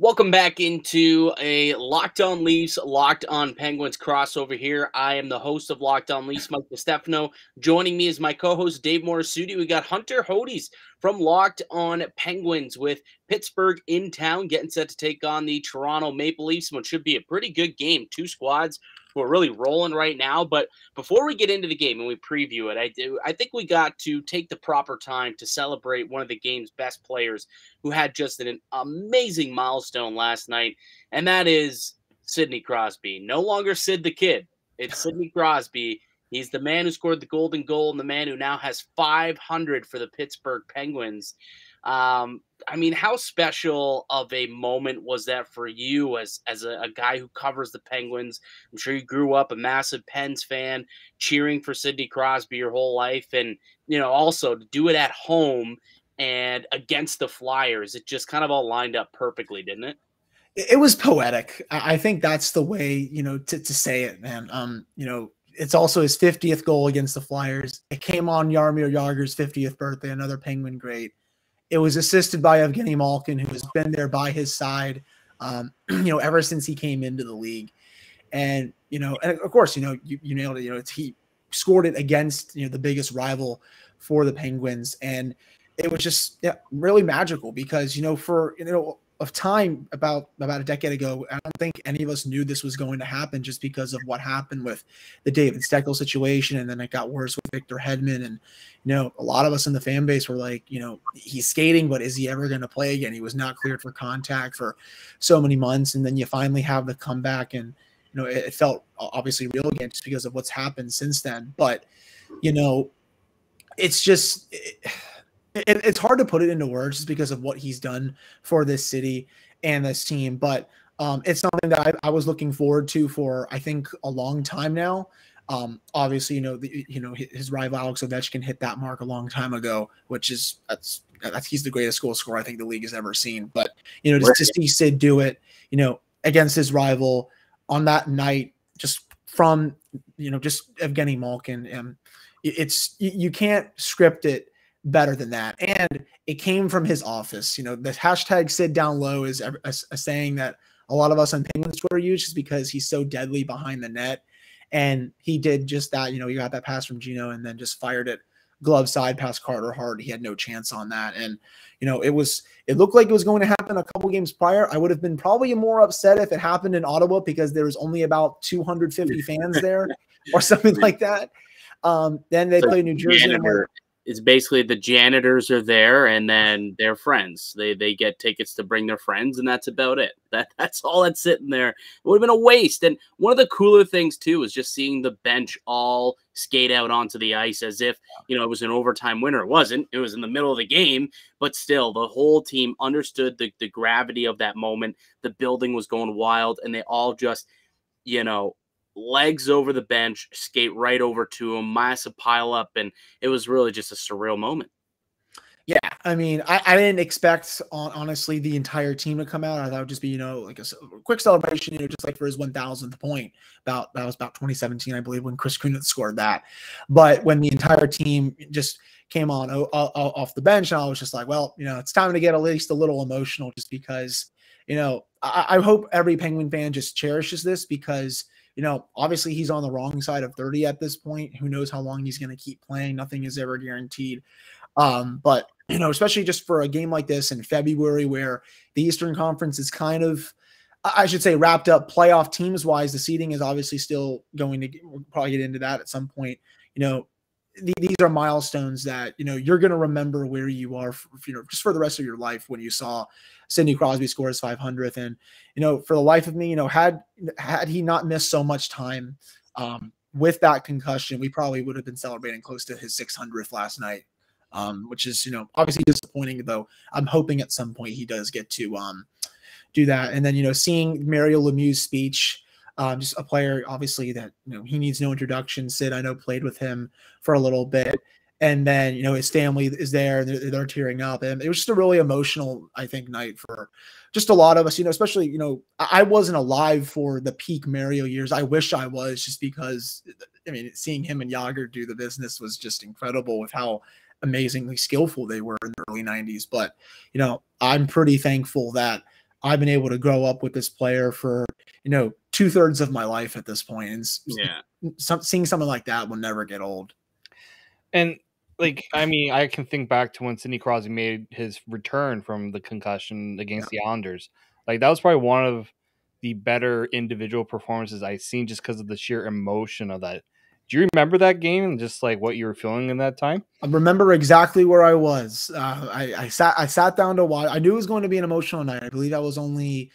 Welcome back into a Locked on Leafs, Locked on Penguins crossover here. I am the host of Locked on Leafs, Michael Stefano. Joining me is my co-host, Dave Morrisuti. We got Hunter Hodes from Locked on Penguins with Pittsburgh in town, getting set to take on the Toronto Maple Leafs, which should be a pretty good game. Two squads who are really rolling right now. But before we get into the game and we preview it, I think we got to take the proper time to celebrate one of the game's best players who had just an amazing milestone last night, and that is Sidney Crosby. No longer Sid the Kid. It's Sidney Crosby. He's the man who scored the golden goal and the man who now has 500 for the Pittsburgh Penguins. I mean, how special of a moment was that for you as a guy who covers the Penguins? I'm sure you grew up a massive Pens fan, cheering for Sidney Crosby your whole life. And, you know, also to do it at home and against the Flyers, it just kind of all lined up perfectly, didn't it? It was poetic. I think that's the way, you know, to say it, man. You know, it's also his 50th goal against the Flyers. It came on Jaromir Jagr's 50th birthday, another Penguin great. It was assisted by Evgeni Malkin, who has been there by his side, you know, ever since he came into the league. And, you know, and of course, you know, you nailed it. You know, he scored it against, you know, the biggest rival for the Penguins. And it was just really magical because, you know, for, you know, of time about a decade ago, I don't think any of us knew this was going to happen just because of what happened with the David Steckel situation. And then it got worse with Victor Hedman. And, you know, a lot of us in the fan base were like, you know, he's skating, but is he ever going to play again? He was not cleared for contact for so many months. And then you finally have the comeback and, you know, it felt obviously real again just because of what's happened since then. But, you know, it's just, it's hard to put it into words just because of what he's done for this city and this team. But it's something that I was looking forward to for, I think, a long time now. Obviously, you know, his rival Alex Ovechkin hit that mark a long time ago, which is he's the greatest goal scorer I think the league has ever seen. But, you know, just to see Sid do it, you know, against his rival on that night, just from, you know, just Evgeni Malkin. And it's, you can't script it better than that. And it came from his office. You know, the hashtag Sid down low is a saying that a lot of us on Penguins Twitter use just because he's so deadly behind the net. And he did just that. You know, he got that pass from Gino and then just fired it glove side past Carter Hart. He had no chance on that. And, you know, it looked like it was going to happen a couple games prior. I would have been probably more upset if it happened in Ottawa because there was only about 250 fans there or something like that. Then they play New Jersey. It's basically the janitors are there and then their friends. They get tickets to bring their friends, and that's about it. That's all that's sitting there. It would have been a waste. And one of the cooler things, too, is just seeing the bench all skate out onto the ice as if, you know, it was an overtime winner. It wasn't. It was in the middle of the game. But still, the whole team understood the gravity of that moment. The building was going wild, and they all just, you know, legs over the bench, skate right over to him, massive pile up, and it was really just a surreal moment. Yeah, I mean, I didn't expect, honestly, the entire team to come out. I thought it would just be, you know, like a quick celebration, you know, just like for his 1,000th point. That was about 2017, I believe, when Chris Kunitz scored that. But when the entire team just came on off the bench, and I was just like, well, you know, it's time to get at least a little emotional just because, you know, I hope every Penguin fan just cherishes this because, you know, obviously he's on the wrong side of 30 at this point. Who knows how long he's going to keep playing? Nothing is ever guaranteed. But, you know, especially just for a game like this in February where the Eastern Conference is kind of, I should say, wrapped up playoff teams-wise. The seeding is obviously still going to we'll probably get into that at some point. You know, these are milestones that, you know, you're going to remember where you are, you know, just for the rest of your life when you saw Sidney Crosby score his 500th. And, you know, for the life of me, you know, had he not missed so much time with that concussion, we probably would have been celebrating close to his 600th last night, which is, you know, obviously disappointing, though I'm hoping at some point he does get to do that. And then, you know, seeing Mario Lemieux's speech, just a player, obviously, that, you know, he needs no introduction. Sid, I know, played with him for a little bit. And then, you know, his family is there. They're tearing up. And it was just a really emotional, I think, night for just a lot of us, you know, especially, you know, I wasn't alive for the peak Mario years. I wish I was just because, I mean, seeing him and Jagr do the business was just incredible with how amazingly skillful they were in the early 90s. But, you know, I'm pretty thankful that I've been able to grow up with this player for, you know, 2/3 of my life at this point. And yeah, seeing something like that will never get old. And like, I mean, I can think back to when Sidney Crosby made his return from the concussion against the Islanders. Like, that was probably one of the better individual performances I've seen, just because of the sheer emotion of that. Do you remember that game and just like what you were feeling in that time? I remember exactly where I was. I sat down to watch. I knew it was going to be an emotional night. I believe I was only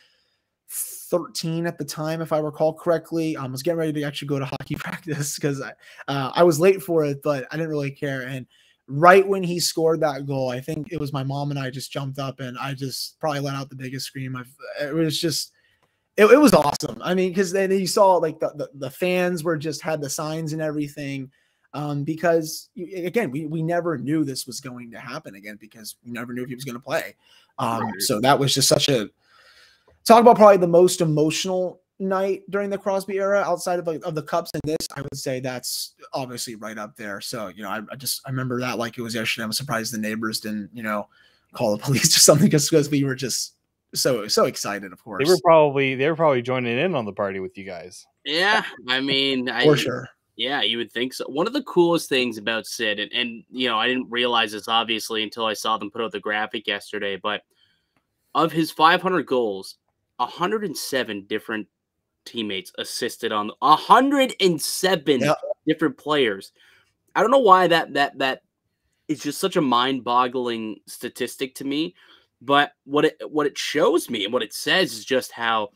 13 at the time, if I recall correctly. I was getting ready to actually go to hockey practice because I was late for it, but I didn't really care. And right when he scored that goal, I think it was my mom and I just jumped up and I just probably let out the biggest scream. It was awesome. I mean, because then you saw like the fans were just had the signs and everything, because again, we never knew this was going to happen again, because we never knew if he was going to play. So that was just such a talk about probably the most emotional night during the Crosby era outside of like, of the Cups and this. I would say that's obviously right up there. So you know, I remember that like it was yesterday. I'm surprised the neighbors didn't, you know, call the police or something, just because we were just so excited. Of course, they were probably joining in on the party with you guys. Yeah, I mean, for sure. Yeah, you would think so. One of the coolest things about Sid, and you know, I didn't realize this obviously until I saw them put out the graphic yesterday, but of his 500 goals, 107 different teammates assisted on 107 different players. I don't know why that is just such a mind-boggling statistic to me. But what it shows me and what it says is just how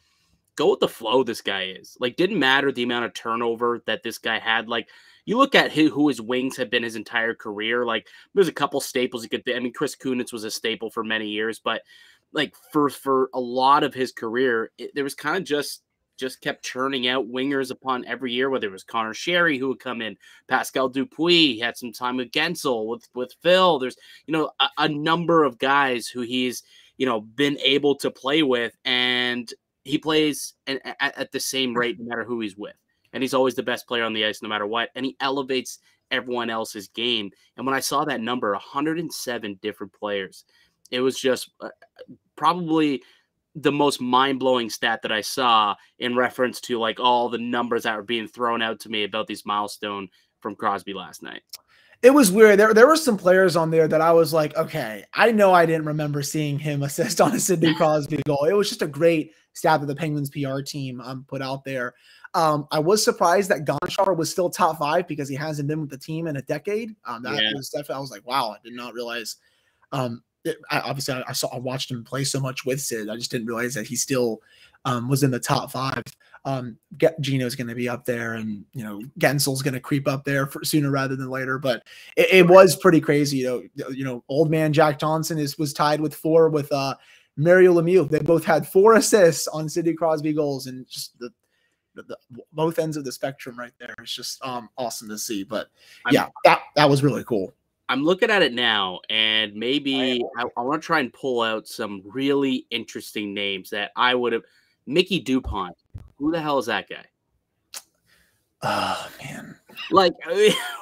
go with the flow this guy is. Like, didn't matter the amount of turnover that this guy had. Like, you look at who his wings have been his entire career. Like, there's a couple staples he could be. I mean, Chris Kunitz was a staple for many years, but like for a lot of his career, there was kind of just kept churning out wingers upon every year, whether it was Conor Sheary who would come in, Pascal Dupuis had some time with Gensel, with Phil. There's, you know, a number of guys who he's, you know, been able to play with, and he plays at the same rate no matter who he's with. And he's always the best player on the ice no matter what. And he elevates everyone else's game. And when I saw that number, 107 different players, it was just probably – the most mind-blowing stat that I saw in reference to like all the numbers that were being thrown out to me about these milestones from Crosby last night. It was weird. There were some players on there that I was like, okay, I know I didn't remember seeing him assist on a Sidney Crosby goal. It was just a great stat that the Penguins PR team put out there. I was surprised that Gonchar was still top 5 because he hasn't been with the team in a decade. Was definitely, I was like, wow, I did not realize. I watched him play so much with Sid. I just didn't realize that he still was in the top 5. Gino's going to be up there, and you know, Gensel's going to creep up there for sooner rather than later. But it was pretty crazy, you know. You know, old man Jack Thompson was tied with 4 with Mario Lemieux. They both had 4 assists on Sidney Crosby goals, and just the both ends of the spectrum right there. It's just awesome to see. But yeah, that was really cool. I'm looking at it now, and maybe I want to try and pull out some really interesting names that I would have. Mickey Dupont. Who the hell is that guy? Oh, man. Like,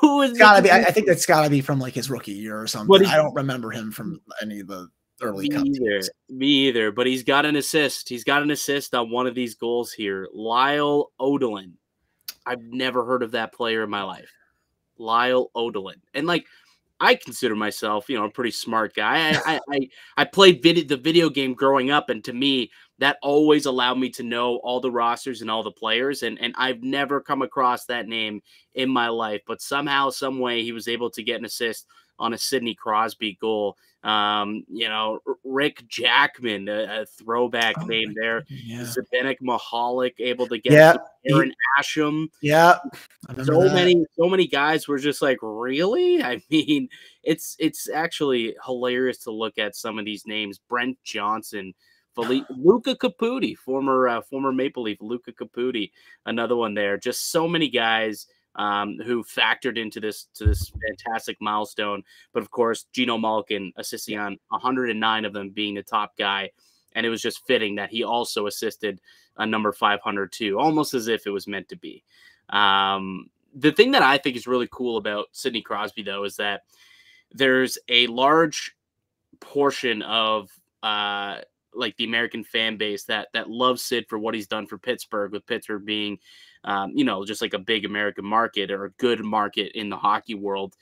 who is gotta be? I think that's got to be from, like, his rookie year or something. I don't remember him from any of the early companies. Me either, but he's got an assist. He's got an assist on one of these goals here. Lyle Odelin. I've never heard of that player in my life. Lyle Odelin. And, like, I consider myself, you know, a pretty smart guy. I played the video game growing up, and to me, that always allowed me to know all the rosters and all the players, and I've never come across that name in my life. But somehow, some way, he was able to get an assist on a Sidney Crosby goal. You know, Rick Jackman, a throwback name there. Yeah. Zdeněk Mihalic able to get Aaron Asham. Yeah. So many guys were just like, really? I mean, it's actually hilarious to look at some of these names. Brent Johnson, Luca Caputi, former Maple Leaf Luca Caputi, another one there. Just so many guys who factored into this fantastic milestone. But of course, Evgeni Malkin assisting on 109 of them, being the top guy. And it was just fitting that he also assisted on number 500 too, almost as if it was meant to be. The thing that I think is really cool about Sidney Crosby, though, is that there's a large portion of like the American fan base that loves Sid for what he's done for Pittsburgh, with Pittsburgh being, just like a big American market or a good market in the hockey world.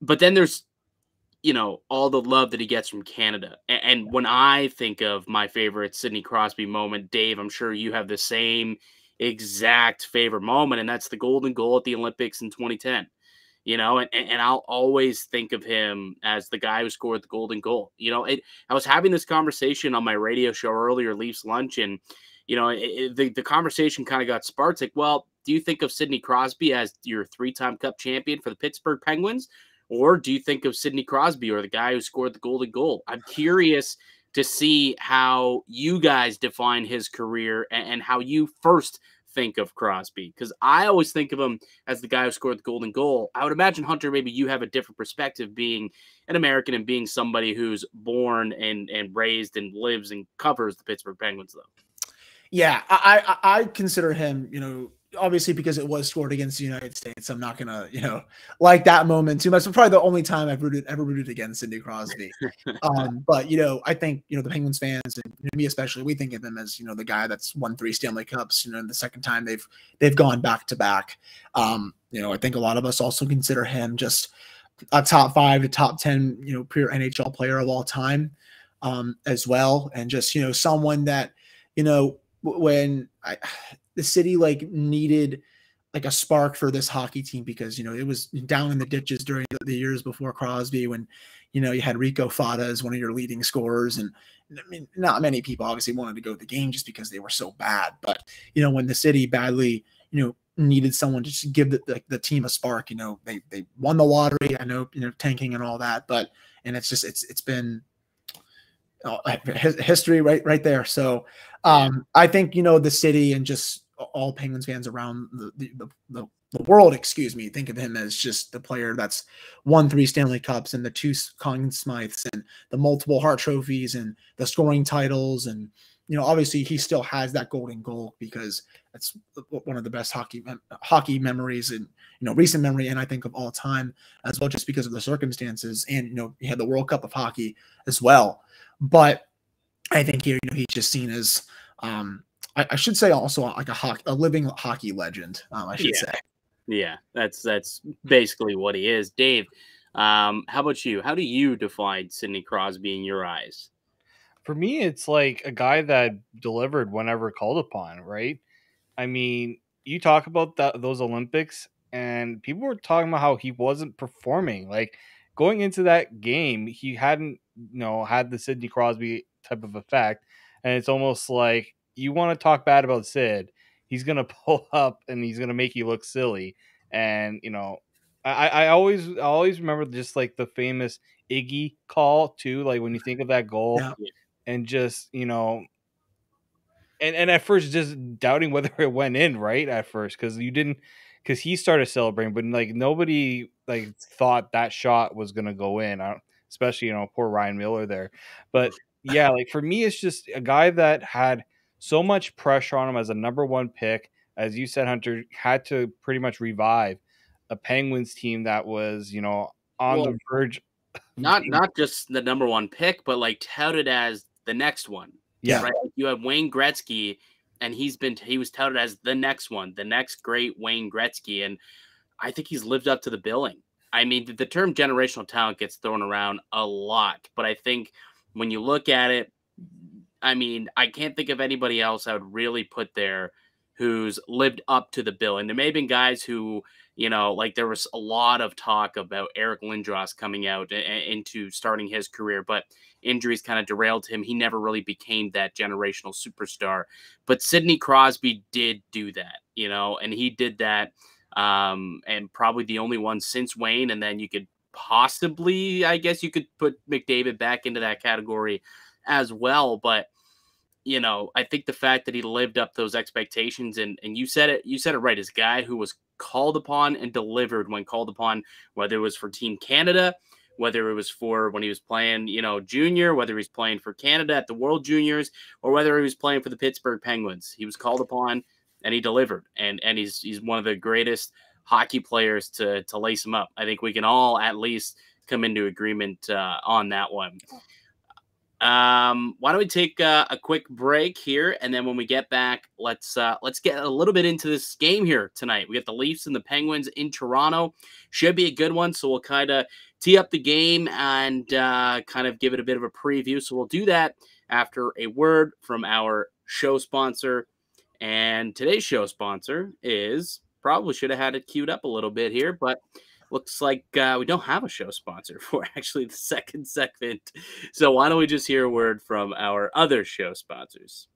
But then there's, all the love that he gets from Canada. And when I think of my favorite Sidney Crosby moment, Dave, I'm sure you have the same exact favorite moment, and that's the golden goal at the Olympics in 2010. And I'll always think of him as the guy who scored the golden goal. I was having this conversation on my radio show earlier, Leafs Lunch, and, the conversation kind of got sparked. Like, well, do you think of Sidney Crosby as your three-time cup champion for the Pittsburgh Penguins? Or do you think of Sidney Crosby or the guy who scored the golden goal? I'm curious to see how you guys define his career and how you first think of Crosby, because I always think of him as the guy who scored the golden goal. I would imagine, Hunter, maybe you have a different perspective being an American and being somebody who's born and raised and lives and covers the Pittsburgh Penguins, though. Yeah, I consider him, obviously because it was scored against the United States. I'm not going to, like that moment too much. It's probably the only time I've ever rooted against Sidney Crosby. But, I think, the Penguins fans and me especially, we think of him as, the guy that's won 3 Stanley Cups, the second time they've gone back to back. I think a lot of us also consider him just a top 5 to top 10, pure NHL player of all time as well. And just, someone that, when the city needed a spark for this hockey team, because, it was down in the ditches during the years before Crosby, when, you had Rico Fada as one of your leading scorers. And I mean, not many people obviously wanted to go to the game just because they were so bad. But, when the city badly, needed someone to just give the team a spark, they won the lottery. I know, tanking and all that, but, and it's just, it's been history right there. So I think, the city and just all Penguins fans around the world, excuse me, think of him as just the player that's won 3 Stanley Cups and the 2 Conn Smythes and the multiple Hart trophies and the scoring titles. And, obviously he still has that golden goal because that's one of the best hockey memories and, recent memory. And I think of all time as well, just because of the circumstances. And, he had the World Cup of hockey as well. But I think here, he's just seen as, I should say, also like a living hockey legend, I should say. Yeah, that's basically what he is. Dave, how about you? How do you define Sidney Crosby in your eyes? For me, it's like a guy that delivered whenever called upon, right? I mean, you talk about those Olympics, and people were talking about how he wasn't performing. Like, going into that game, he hadn't, had the Sidney Crosby type of effect. And it's almost like, you want to talk bad about Sid, he's going to pull up and he's going to make you look silly. And, I always remember just like the famous Iggy call too. Like when you think of that goal, yeah. And just, and at first just doubting whether it went in right at first. Cause he started celebrating, but like nobody thought that shot was going to go in. Especially, poor Ryan Miller there, but yeah, like for me, it's just a guy that had so much pressure on him as a #1 pick, as you said, Hunter, had to pretty much revive a Penguins team that was, on the verge. Not just the #1 pick, but touted as the next one. Yeah. Right? You have Wayne Gretzky, and he was touted as the next one, the next great Wayne Gretzky. And I think he's lived up to the billing. I mean, the term generational talent gets thrown around a lot, but I think when you look at it, I mean, I can't think of anybody else I would really put there who's lived up to the bill. And there may have been guys who, there was a lot of talk about Eric Lindros coming out into starting his career, but injuries kind of derailed him. He never really became that generational superstar. But Sidney Crosby did do that, and he did that. And probably the only one since Wayne. And then you could possibly, I guess you could put McDavid back into that category as well. But, I think the fact that he lived up those expectations, and you said it right, as a guy who was called upon and delivered when called upon, whether it was for Team Canada, whether it was for when he was playing, junior, whether he's playing for Canada at the World Juniors, or whether he was playing for the Pittsburgh Penguins, he was called upon and he delivered, and he's one of the greatest hockey players to lace him up. I think we can all at least come into agreement on that one. Why don't we take a quick break here, and then when we get back, let's get a little bit into this game here tonight. We got the Leafs and the Penguins in Toronto. Should be a good one, so we'll kind of tee up the game and kind of give it a bit of a preview. So we'll do that after a word from our show sponsor. And today's show sponsor is, probably should have had it queued up a little bit here, but looks like we don't have a show sponsor for actually the second segment. So why don't we just hear a word from our other show sponsors?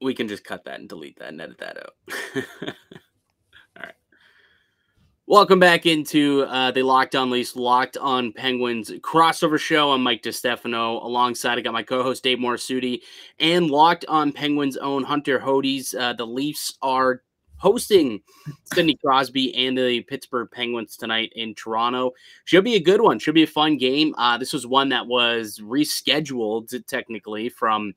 We can just cut that and delete that and edit that out. All right. Welcome back into the Locked on Leafs, Locked on Penguins crossover show. I'm Mike DeStefano. Alongside, I got my co-host Dave Morrisuti and Locked on Penguins' own Hunter Hodes. The Leafs are hosting Sidney Crosby and the Pittsburgh Penguins tonight in Toronto. Should be a good one. Should be a fun game. This was one that was rescheduled technically from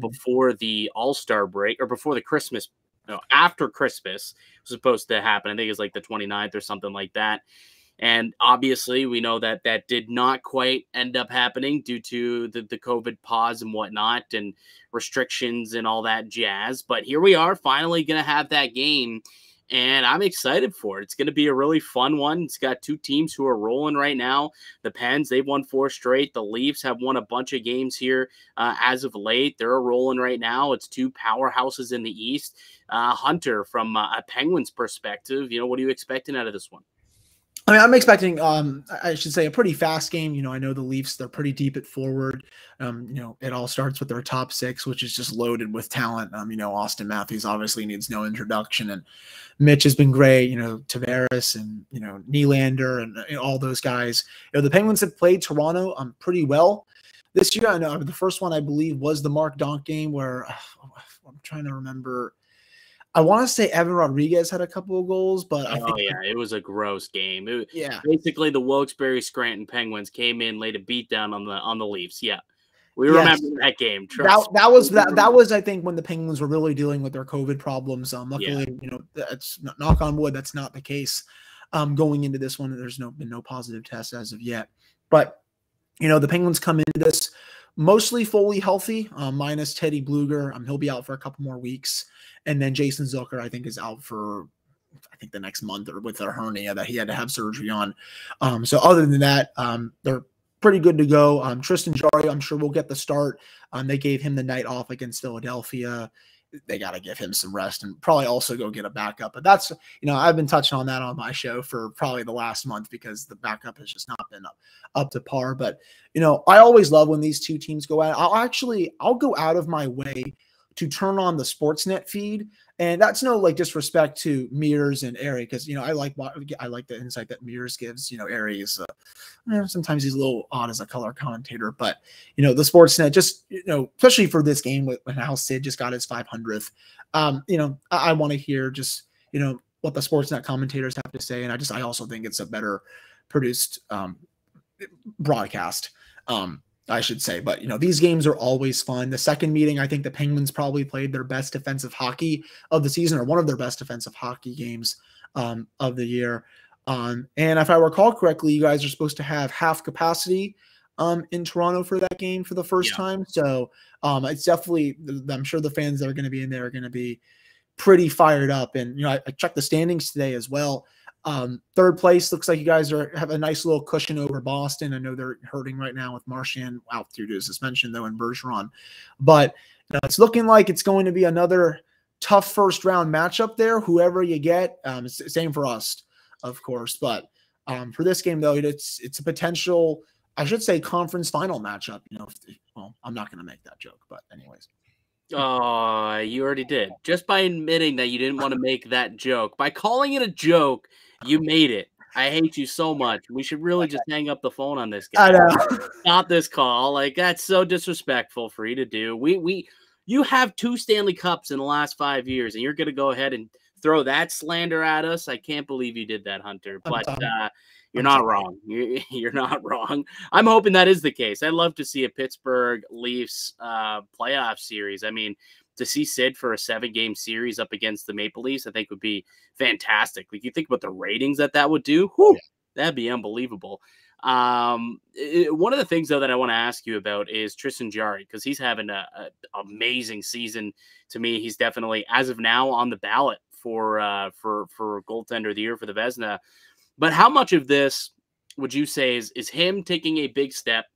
before the All-Star break, or before the Christmas, no, after Christmas was supposed to happen. I think it was like the 29th or something like that. And obviously we know that that did not quite end up happening due to the COVID pause and whatnot and restrictions and all that jazz. But here we are finally going to have that game, and I'm excited for it. It's going to be a really fun one. It's got two teams who are rolling right now. The Pens, they've won 4 straight. The Leafs have won a bunch of games here as of late. They're rolling right now. It's two powerhouses in the East. Hunter, from a Penguins perspective, you know, what are you expecting out of this one? I mean, I'm expecting, I should say, a pretty fast game. You know, I know the Leafs, they're pretty deep at forward. You know, it all starts with their top 6, which is just loaded with talent. You know, Austin Matthews obviously needs no introduction, and Mitch has been great. You know, Tavares and, you know, Nylander and all those guys. You know, the Penguins have played Toronto pretty well this year. I know the first one, I believe, was the Mark Donk game where I'm trying to remember. I want to say Evan Rodriguez had a couple of goals, but it was a gross game. Basically the Wilkes-Barre-Scranton Penguins came in, laid a beat down on the Leafs. Yeah. We remember that game. That was, I think, when the Penguins were really dealing with their COVID problems. Luckily, you know, that's, knock on wood, that's not the case going into this one. There's been no positive tests as of yet, but you know, the Penguins come into this mostly fully healthy, minus Teddy Bluger. He'll be out for a couple more weeks. And then Jason Zucker, I think, is out for, I think, the next month, or with a hernia that he had to have surgery on. So other than that, they're pretty good to go. Tristan Jarry, I'm sure, will get the start. They gave him the night off against Philadelphia. They got to give him some rest and probably also go get a backup. But that's, you know, I've been touching on that on my show for probably the last month, because the backup has just not been up to par. But, you know, I always love when these two teams go out. I'll go out of my way to turn on the Sportsnet feed. And that's no, like, disrespect to Mears and Airy, because, you know, I like the insight that Mears gives. You know, Airy is, you know, sometimes he's a little odd as a color commentator, but, you know, the Sportsnet, just, you know, especially for this game, when how Sid just got his 500th, you know, I want to hear just, you know, what the Sportsnet commentators have to say. And I also think it's a better produced broadcast, I should say. But, you know, these games are always fun. The second meeting, I think the Penguins probably played their best defensive hockey of the season, or one of their best defensive hockey games of the year. And if I recall correctly, you guys are supposed to have half capacity in Toronto for that game for the first time. So it's definitely, I'm sure the fans that are going to be in there are going to be pretty fired up. And, you know, I checked the standings today as well. Third place looks like you guys have a nice little cushion over Boston. I know they're hurting right now with Marchand out due to his suspension, though, and Bergeron. But it's looking like it's going to be another tough first-round matchup there, whoever you get. Same for us, of course. But for this game, though, it's a potential, I should say, conference final matchup. You know, well, I'm not going to make that joke, but anyways. Oh, you already did. Just by admitting that you didn't want to make that joke, by calling it a joke, you made it. I hate you so much. We should really just hang up the phone on this guy. I know. Stop this call. Like, that's so disrespectful for you to do. You have 2 Stanley Cups in the last 5 years, and you're going to go ahead and throw that slander at us. I can't believe you did that, Hunter. But you're not wrong. You're not wrong. I'm hoping that is the case. I'd love to see a Pittsburgh Leafs playoff series. I mean, to see Sid for a 7-game series up against the Maple Leafs, I think would be fantastic. Like, you think about the ratings that would do, whew, that'd be unbelievable. One of the things, though, that I want to ask you about is Tristan Jarry, because he's having an amazing season. To me, he's definitely, as of now, on the ballot for goaltender of the year for the Vezina. But how much of this would you say is him taking a big step,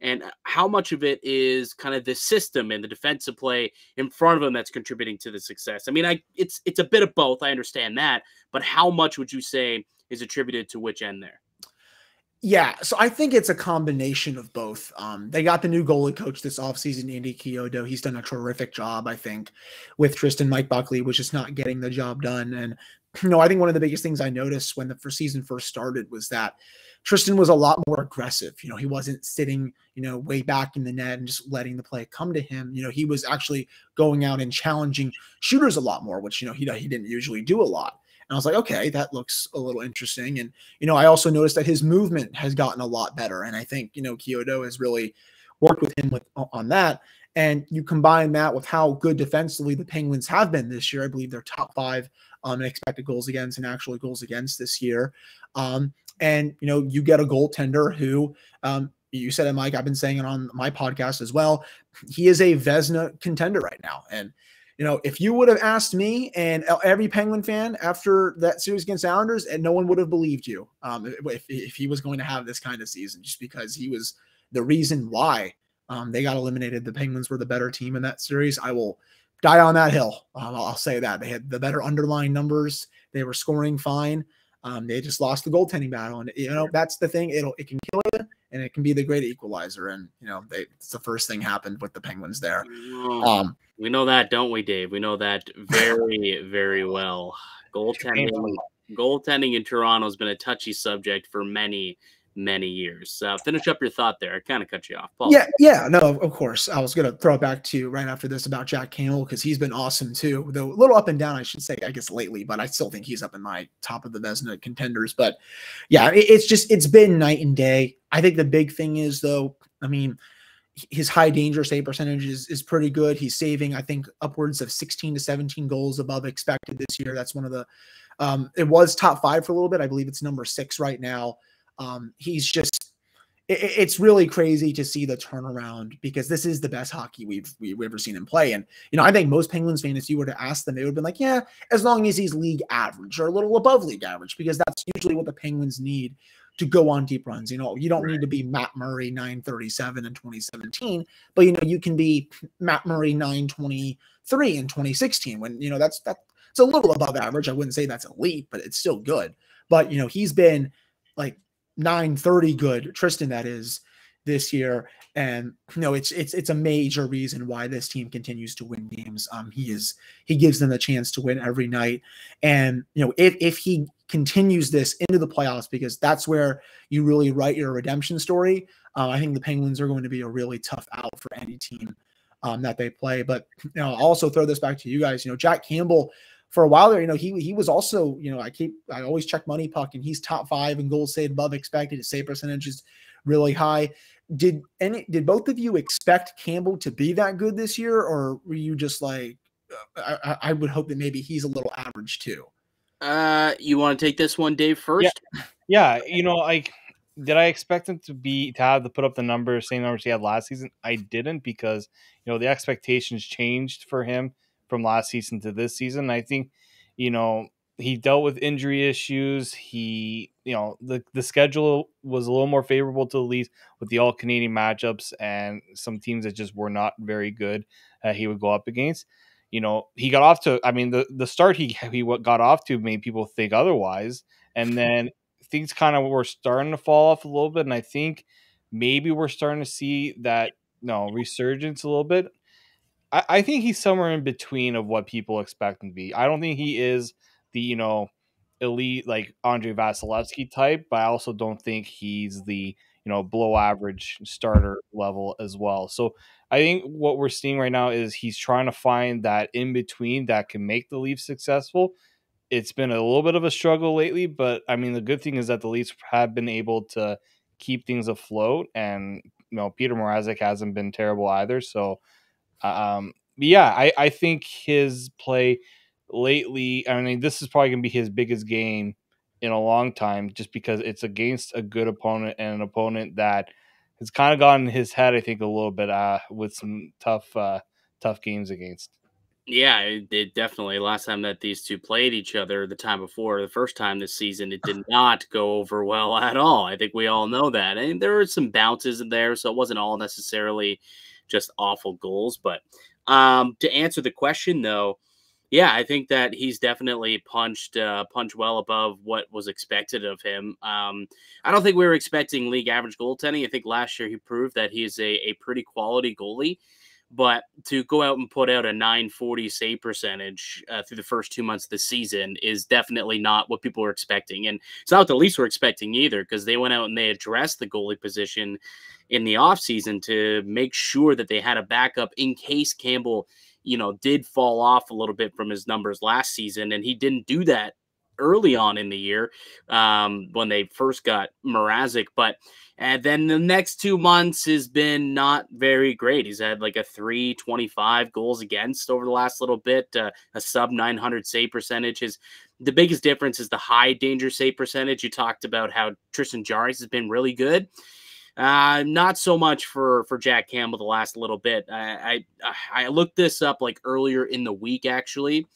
and how much of it is kind of the system and the defensive play in front of him that's contributing to the success? I mean, it's a bit of both. I understand that, but how much would you say is attributed to which end there? Yeah, so I think it's a combination of both. They got the new goalie coach this offseason, Andy Chiodo. He's done a terrific job, I think, with Tristan. Mike Buckley was just not getting the job done. And, you know, I think one of the biggest things I noticed when the season first started was that Tristan was a lot more aggressive. You know, he wasn't sitting, you know, way back in the net and just letting the play come to him. You know, he was actually going out and challenging shooters a lot more, which, you know, he didn't usually do a lot. And I was like, okay, that looks a little interesting. And, you know, I also noticed that his movement has gotten a lot better. And I think, you know, Chiodo has really worked with him on that. And you combine that with how good defensively the Penguins have been this year. I believe they're top 5 in expected goals against and actual goals against this year. And, you know, you get a goaltender who, you said it, Mike, I've been saying it on my podcast as well. He is a Vezina contender right now. And, you know, if you would have asked me and every Penguin fan after that series against Islanders, and no one would have believed you if he was going to have this kind of season, just because he was the reason why they got eliminated. The Penguins were the better team in that series. I will die on that hill. I'll say that. They had the better underlying numbers. They were scoring fine. They just lost the goaltending battle. And, you know, that's the thing. It can kill you, and it can be the great equalizer. And, you know, it's the first thing happened with the Penguins there. We know that, don't we, Dave? We know that very, very well. Goaltending in Toronto has been a touchy subject for many, many years. Finish up your thought there. I kind of cut you off, Paul. Yeah, no, of course. I was going to throw it back to you right after this about Jack Campbell, because he's been awesome too, though a little up and down, I should say, I guess lately, but I still think he's up in my top of the Vezina contenders. But yeah, it's been night and day. I think the big thing is, though, I mean, his high danger save percentage is pretty good. He's saving, I think, upwards of 16 to 17 goals above expected this year. That's one of the, it was top 5 for a little bit. I believe it's number 6 right now. He's just, it's really crazy to see the turnaround, because this is the best hockey we've ever seen him play. And, you know, I think most Penguins fans, if you were to ask them, they would have been like, yeah, as long as he's league average or a little above league average, because that's usually what the Penguins need to go on deep runs. You know, you don't need to be Matt Murray 937 in 2017, but, you know, you can be Matt Murray 923 in 2016 when, you know, that's a little above average. I wouldn't say that's elite, but it's still good. But, you know, he's been like 930 good, Tristan, that is, this year. And, you know, it's a major reason why this team continues to win games. He gives them the chance to win every night. And, you know, if he continues this into the playoffs, because that's where you really write your redemption story. I think the Penguins are going to be a really tough out for any team that they play. But, you know, I'll also throw this back to you guys. You know, Jack Campbell, for a while there, you know, he was also, you know, I always check Money Puck, and he's top 5 in goals saved above expected. His save percentage is really high. Did both of you expect Campbell to be that good this year, or were you just like, I would hope that maybe he's a little average too? You want to take this one, Dave, first? Yeah, you know, like, did I expect him to have to put up the numbers, same numbers he had last season? I didn't, because, you know, the expectations changed for him from last season to this season. I think, you know, he dealt with injury issues. He, you know, the schedule was a little more favorable to the Leafs with the all-Canadian matchups and some teams that just were not very good he would go up against. You know, he got off to, I mean, the start he got off to made people think otherwise. And then things kind of were starting to fall off a little bit. And I think maybe we're starting to see that, you know, resurgence a little bit. I think he's somewhere in between of what people expect him to be. I don't think he is the, you know, elite, like Andre Vasilevsky type, but I also don't think he's the, you know, below average starter level as well. So I think what we're seeing right now is he's trying to find that in between that can make the Leafs successful. It's been a little bit of a struggle lately, but I mean, the good thing is that the Leafs have been able to keep things afloat, and, you know, Peter Mrazek hasn't been terrible either. So, I think his play lately, I mean, this is probably going to be his biggest game in a long time, just because it's against a good opponent and an opponent that has kind of gotten in his head, I think, a little bit with some tough games against. Yeah, it definitely. Last time that these two played each other, the time before, the first time this season, it did not go over well at all. I think we all know that. And there were some bounces in there, so it wasn't all necessarily just awful goals. But to answer the question, though, yeah, I think that he's definitely punched well above what was expected of him. I don't think we were expecting league average goaltending. I think last year he proved that he's a pretty quality goalie. But to go out and put out a 940 save percentage through the first 2 months of the season is definitely not what people were expecting. And it's not what the Leafs were expecting either, because they went out and they addressed the goalie position in the offseason to make sure that they had a backup in case Campbell, you know, did fall off a little bit from his numbers last season. And he didn't do that early on in the year when they first got Mrazek. But and then the next 2 months has been not very great. He's had like a 325 goals against over the last little bit, a sub 900 save percentage. The biggest difference is the high danger save percentage. You talked about how Tristan Jarry has been really good. Not so much for Jack Campbell the last little bit. I looked this up like earlier in the week, actually,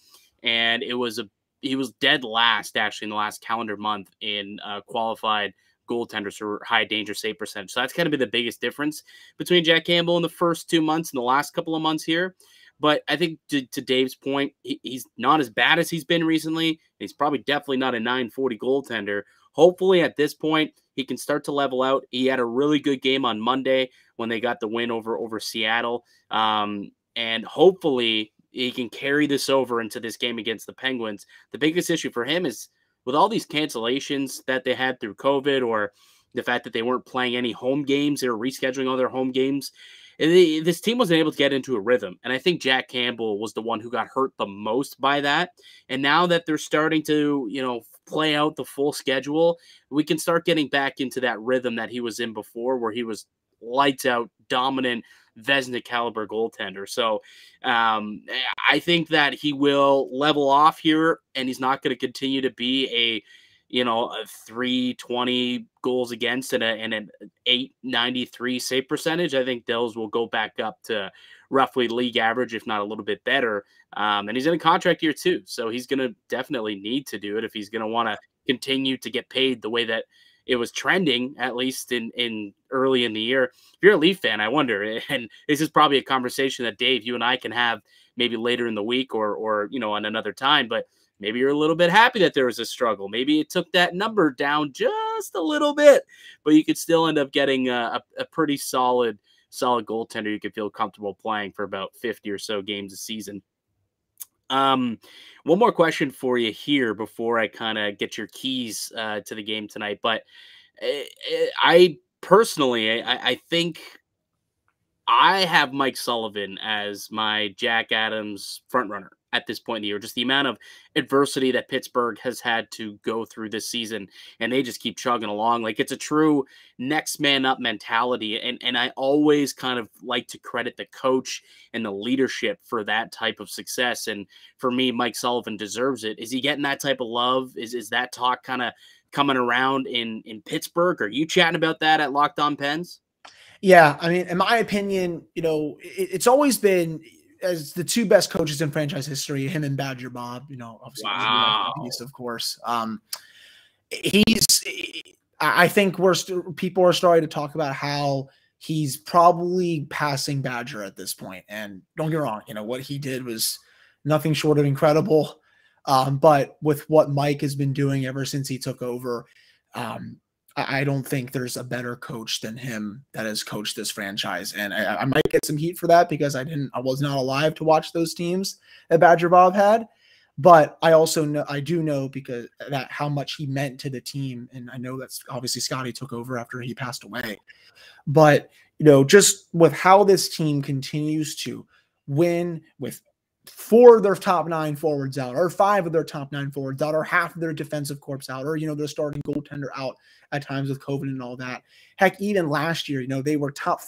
and it was he was dead last, actually, in the last calendar month in qualified goaltenders for high danger save percentage. So that's kind of been the biggest difference between Jack Campbell in the first 2 months and the last couple of months here. But I think to Dave's point, he's not as bad as he's been recently. He's probably definitely not a 940 goaltender. Hopefully at this point, he can start to level out. He had a really good game on Monday when they got the win over Seattle. And hopefully he can carry this over into this game against the Penguins. The biggest issue for him is with all these cancellations that they had through COVID, or the fact that they weren't playing any home games, they were rescheduling all their home games. This team wasn't able to get into a rhythm. And I think Jack Campbell was the one who got hurt the most by that. And now that they're starting to, you know, play out the full schedule, we can start getting back into that rhythm that he was in before, where he was lights out, dominant, Vezina caliber goaltender. So I think that he will level off here, and he's not going to continue to be a 320 goals against and an 893 save percentage. I think those will go back up to roughly league average, if not a little bit better. And he's in a contract year too, so he's going to definitely need to do it if he's going to want to continue to get paid the way that it was trending, at least in early in the year. If you're a Leaf fan, I wonder, and this is probably a conversation that, Dave, you and I can have maybe later in the week or you know, on another time, but maybe you're a little bit happy that there was a struggle. Maybe it took that number down just a little bit, but you could still end up getting a pretty solid goaltender you could feel comfortable playing for about 50 or so games a season. One more question for you here before I kind of get your keys to the game tonight. But I personally, I think I have Mike Sullivan as my Jack Adams front runner at this point in the year. Just the amount of adversity that Pittsburgh has had to go through this season, and they just keep chugging along. Like, it's a true next man up mentality. And I always kind of like to credit the coach and the leadership for that type of success. And for me, Mike Sullivan deserves it. Is he getting that type of love? Is that talk kind of coming around in Pittsburgh? Are you chatting about that at Locked On Pens? Yeah. I mean, in my opinion, you know, it's always been, as the two best coaches in franchise history, him and Badger Bob, you know, obviously, wow. Of course. I think people are starting to talk about how he's probably passing Badger at this point. And don't get me wrong, you know, what he did was nothing short of incredible. But with what Mike has been doing ever since he took over, I don't think there's a better coach than him that has coached this franchise. And I might get some heat for that because I was not alive to watch those teams that Badger Bob had, but I do know because that how much he meant to the team. And I know that's obviously Scotty took over after he passed away, but you know, just with how this team continues to win with four of their top nine forwards out, or five of their top nine forwards out, or half of their defensive corps out, or, you know, their starting goaltender out at times with COVID and all that. Heck, even last year, you know, they were top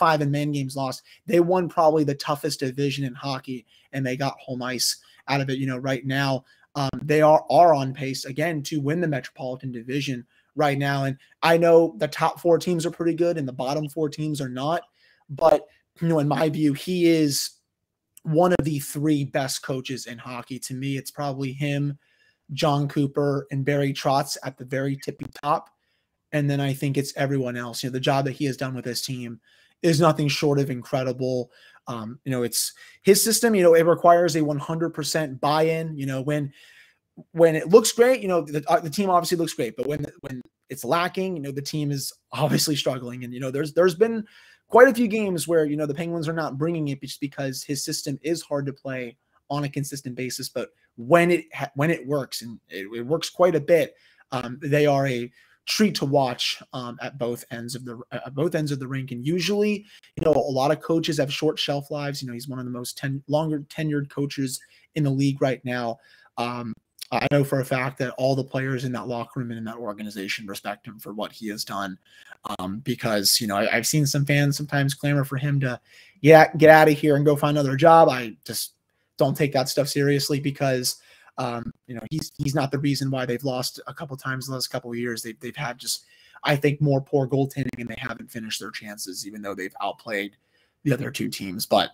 five in man games lost. They won probably the toughest division in hockey, and they got home ice out of it. You know, right now, They are on pace again to win the Metropolitan Division right now. And I know the top four teams are pretty good and the bottom four teams are not, but you know, in my view, he is one of the three best coaches in hockey. To me, it's probably him, John Cooper, and Barry Trotz at the very tippy top. And then I think it's everyone else. You know, the job that he has done with his team is nothing short of incredible. You know, it's his system, you know, it requires a 100% buy-in. You know, when it looks great, you know, the team obviously looks great, but when it's lacking, you know, the team is obviously struggling. And, you know, there's been quite a few games where, you know, the Penguins are not bringing it just because his system is hard to play on a consistent basis. But when it works, and it works quite a bit, they are a treat to watch at both ends of the rink. And usually, you know, a lot of coaches have short shelf lives. You know, he's one of the most longer tenured coaches in the league right now. I know for a fact that all the players in that locker room and in that organization respect him for what he has done, because, you know, I've seen some fans sometimes clamor for him to get out of here and go find another job. I just don't take that stuff seriously, because you know, he's not the reason why they've lost a couple times in the last couple of years. They've had just, I think, more poor goaltending, and they haven't finished their chances, even though they've outplayed the other two teams. But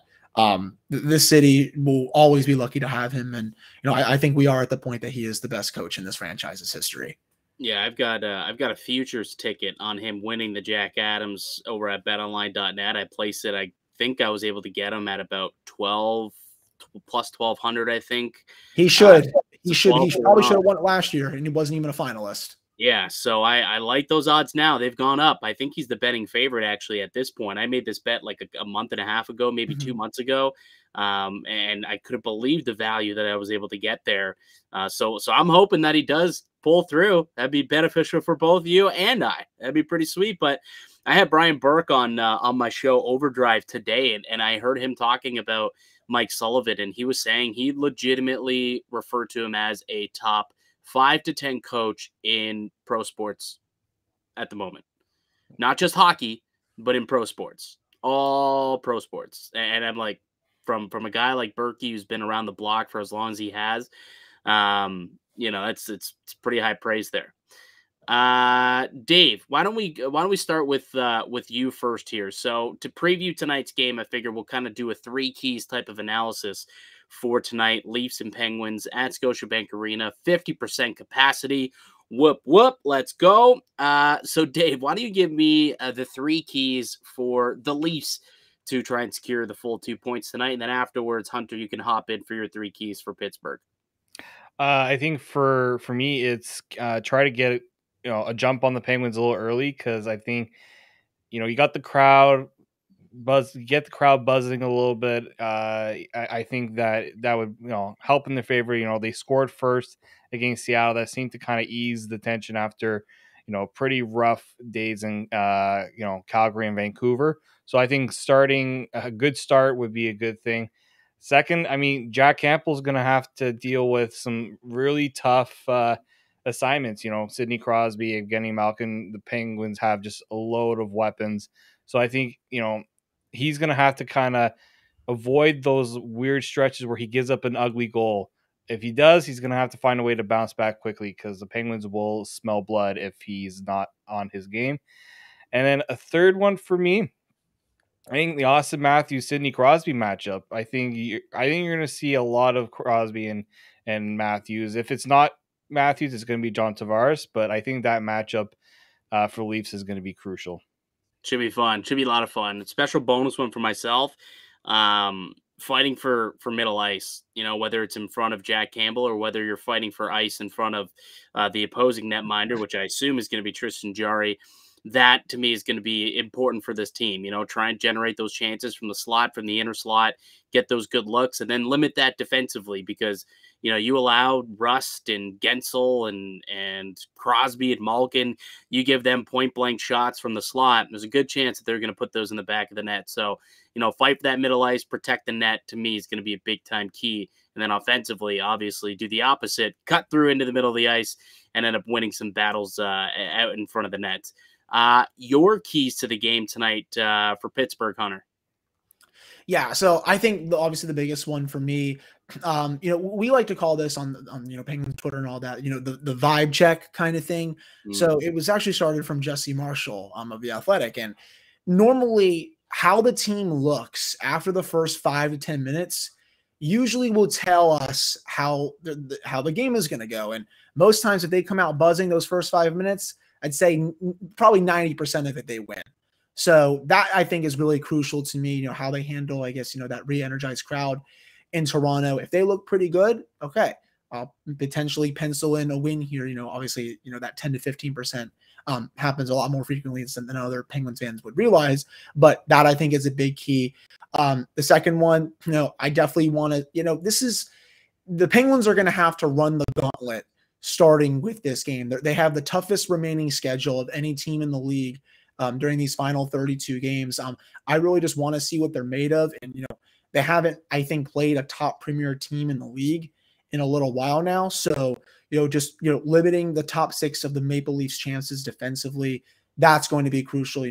this city will always be lucky to have him. And, you know, I think we are at the point that he is the best coach in this franchise's history. Yeah, I've got a futures ticket on him winning the Jack Adams over at betonline.net. I placed it. I think I was able to get him at about 12. Plus 1,200, I think. He should. He probably should have won it last year, and he wasn't even a finalist. Yeah, so I like those odds now. They've gone up. I think he's the betting favorite, actually, at this point. I made this bet like a month and a half ago, maybe 2 months ago, and I couldn't believe the value that I was able to get there. So I'm hoping that he does pull through. That'd be beneficial for both you and I. That'd be pretty sweet. But I had Brian Burke on my show Overdrive today, and I heard him talking about Mike Sullivan, and he was saying he legitimately referred to him as a top 5 to 10 coach in pro sports at the moment. Not just hockey, but in pro sports, all pro sports. And I'm like, from a guy like Berkey, who's been around the block for as long as he has, you know, it's pretty high praise there. Dave, why don't we start with you first here? So to preview tonight's game, I figure we'll kind of do a three keys type of analysis for tonight. Leafs and Penguins at Scotiabank Arena, 50% capacity. Whoop, whoop. Let's go. So Dave, why don't you give me the three keys for the Leafs to try and secure the full 2 points tonight? And then afterwards, Hunter, you can hop in for your three keys for Pittsburgh. I think for me, it's try to get a jump on the Penguins a little early, because I think, you know, you got the crowd buzz, get the crowd buzzing a little bit. I think that would, you know, help in their favor. You know, they scored first against Seattle. That seemed to kind of ease the tension after, you know, pretty rough days in, you know, Calgary and Vancouver. So I think starting a good start would be a good thing. Second, I mean, Jack Campbell's going to have to deal with some really tough, assignments. You know, Sidney Crosby, Evgeni Malkin, the Penguins have just a load of weapons. So I think, you know, he's going to have to kind of avoid those weird stretches where he gives up an ugly goal. If he does, he's going to have to find a way to bounce back quickly, because the Penguins will smell blood if he's not on his game. And then a third one for me, I think the Austin Matthews, Sidney Crosby matchup. I think you're going to see a lot of Crosby and Matthews. If it's not Matthews, is going to be John Tavares, but I think that matchup for Leafs is going to be crucial. Should be fun. Should be a lot of fun. Special bonus one for myself. Fighting for middle ice, you know, whether it's in front of Jack Campbell or whether you're fighting for ice in front of the opposing netminder, which I assume is going to be Tristan Jarry. That to me is going to be important for this team. You know, try and generate those chances from the slot, from the inner slot, get those good looks, and then limit that defensively, because, you know, you allow Rust and Gensel and Crosby and Malkin, you give them point blank shots from the slot, there's a good chance that they're going to put those in the back of the net. So, you know, fight for that middle ice, protect the net, to me is going to be a big time key. And then offensively, obviously, do the opposite, cut through into the middle of the ice and end up winning some battles out in front of the net. Your keys to the game tonight for Pittsburgh, Hunter. Yeah, so I think obviously the biggest one for me, we like to call this on Penguin Twitter and all that, the vibe check kind of thing. Mm-hmm. So it was actually started from Jesse Marshall of The Athletic. And normally how the team looks after the first 5 to 10 minutes usually will tell us how the game is going to go. And most times if they come out buzzing those first 5 minutes, I'd say probably 90% of it they win. So that I think is really crucial to me, how they handle, that re-energized crowd in Toronto. If they look pretty good, okay, I'll potentially pencil in a win here. Obviously, that 10 to 15% happens a lot more frequently than other Penguins fans would realize. But that I think is a big key. The second one, I definitely want to, the Penguins are going to have to run the gauntlet starting with this game. They have the toughest remaining schedule of any team in the league during these final 32 games. I really just want to see what they're made of. And, they haven't, I think, played a top premier team in the league in a little while now. So, limiting the top six of the Maple Leafs chances defensively, that's going to be crucial.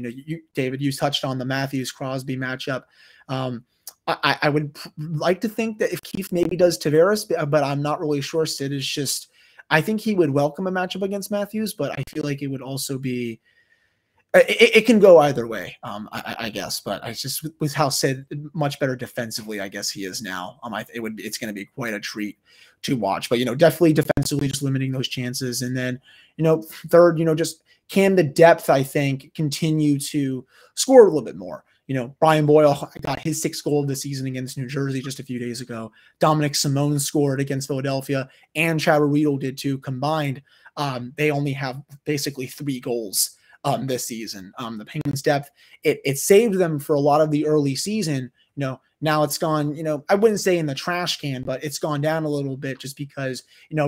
David, you touched on the Matthews-Crosby matchup. I would like to think that if Keefe maybe does Tavares, but I'm not really sure. Sid is just, I think he would welcome a matchup against Matthews, but I feel like it would also be, it can go either way, I guess, but I just with how Sid much better defensively, I guess he is now. It's going to be quite a treat to watch, but definitely defensively, just limiting those chances, and then third, just can the depth I think continue to score a little bit more. Brian Boyle got his 6th goal of the season against New Jersey just a few days ago. Dominic Simone scored against Philadelphia, and Chad Riedel did too. Combined, they only have basically 3 goals this season. The Penguins depth, it saved them for a lot of the early season. Now it's gone, I wouldn't say in the trash can, but it's gone down a little bit just because,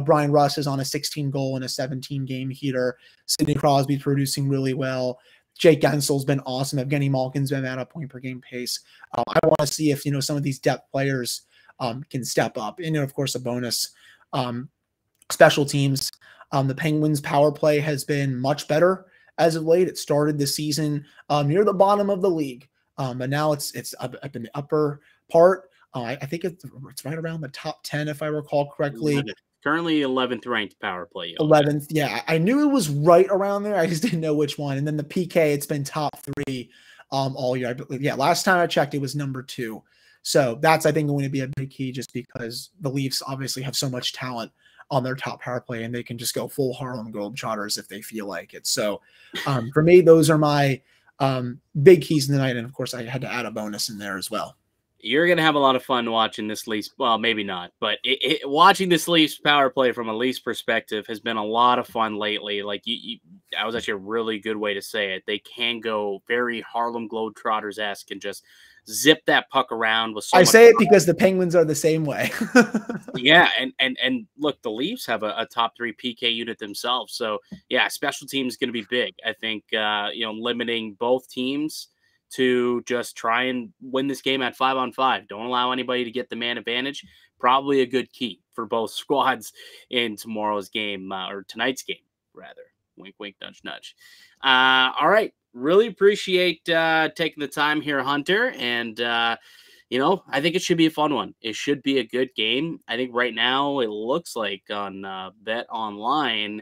Brian Russ is on a 16 goal and a 17 game heater. Sidney Crosby's producing really well. Jake Gensel's been awesome. Evgeni Malkin's been at a point per game pace. I want to see if, some of these depth players can step up. And of course a bonus, special teams. The Penguins power play has been much better as of late. It started the season near the bottom of the league, but now it's up in the upper part. I think it's right around the top 10, if I recall correctly. Currently 11th ranked power play. 11th, yeah. I knew it was right around there. I just didn't know which one. And then the PK, it's been top 3 all year. I believe, yeah, last time I checked, it was number 2. So that's, I think, going to be a big key just because the Leafs obviously have so much talent on their top power play, and they can just go full Harlem Globetrotters if they feel like it. So for me, those are my big keys in the night. And of course I had to add a bonus in there as well. You're going to have a lot of fun watching this Leafs. Well, maybe not, but watching this Leafs power play from a Leafs perspective has been a lot of fun lately. Like that was actually a really good way to say it. They can go very Harlem Globetrotters-esque and just zip that puck around with so much power. Because the Penguins are the same way. Yeah, and look, the Leafs have a top 3 PK unit themselves. So yeah, special teams going to be big. I think limiting both teams to just try and win this game at 5-on-5. Don't allow anybody to get the man advantage. Probably a good key for both squads in tomorrow's game, or tonight's game rather. Wink, wink, nudge, nudge. All right. Really appreciate taking the time here, Hunter. And, I think it should be a fun one. It should be a good game. I think right now it looks like on BetOnline,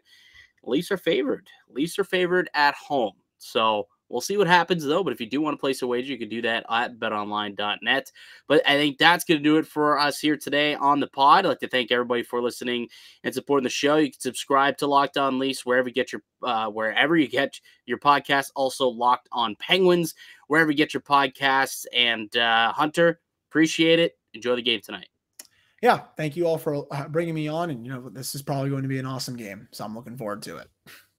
Leafs are favored. Leafs are favored at home. So we'll see what happens, though. But if you do want to place a wager, you can do that at betonline.net. But I think that's going to do it for us here today on the pod. I'd like to thank everybody for listening and supporting the show. You can subscribe to Locked On Leafs wherever you get your podcasts. Also, Locked On Penguins wherever you get your podcasts. And Hunter, appreciate it. Enjoy the game tonight. Yeah, thank you all for bringing me on. And this is probably going to be an awesome game, so I'm looking forward to it.